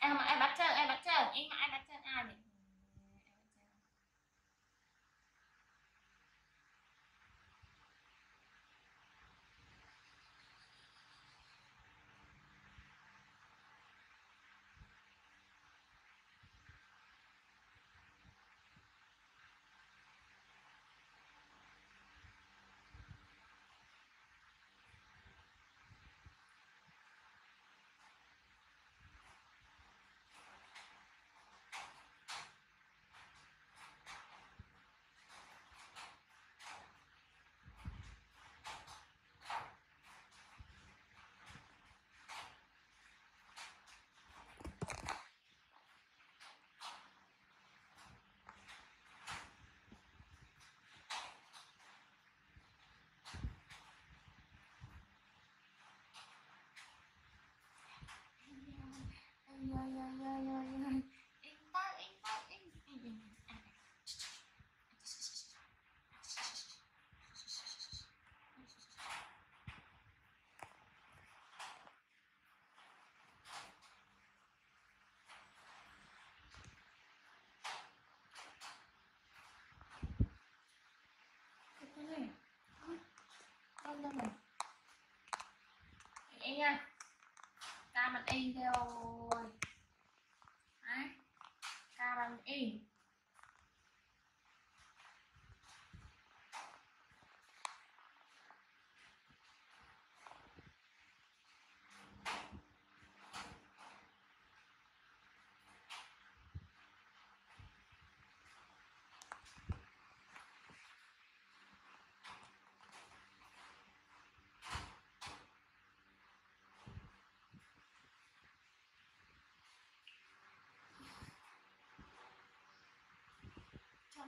Em mà ai bắt chân, em bắt chân, em mà ai bắt chân ai nhỉ? Em nha, ca mặt in kêu rồi. Đấy, ca bằng in.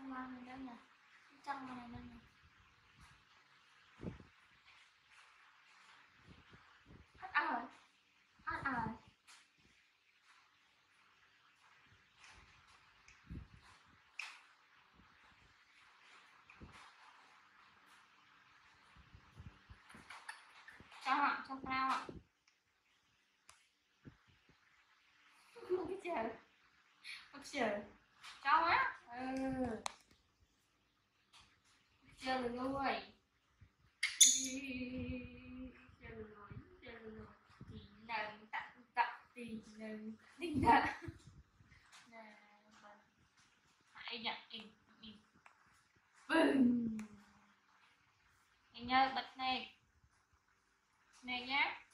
Trong này đây nè, trong này đây nè, hết ăn rồi, hết ăn rồi. Trong ạ, trong lao ạ, cái chờ, cái chờ, trong á. Chơi được rồi, chơi được rồi, chơi được rồi. Thì nàng tặng tặng thì nàng đinh đã. Hãy nhận em. Bừng. Anh ơi bật này, này nhá.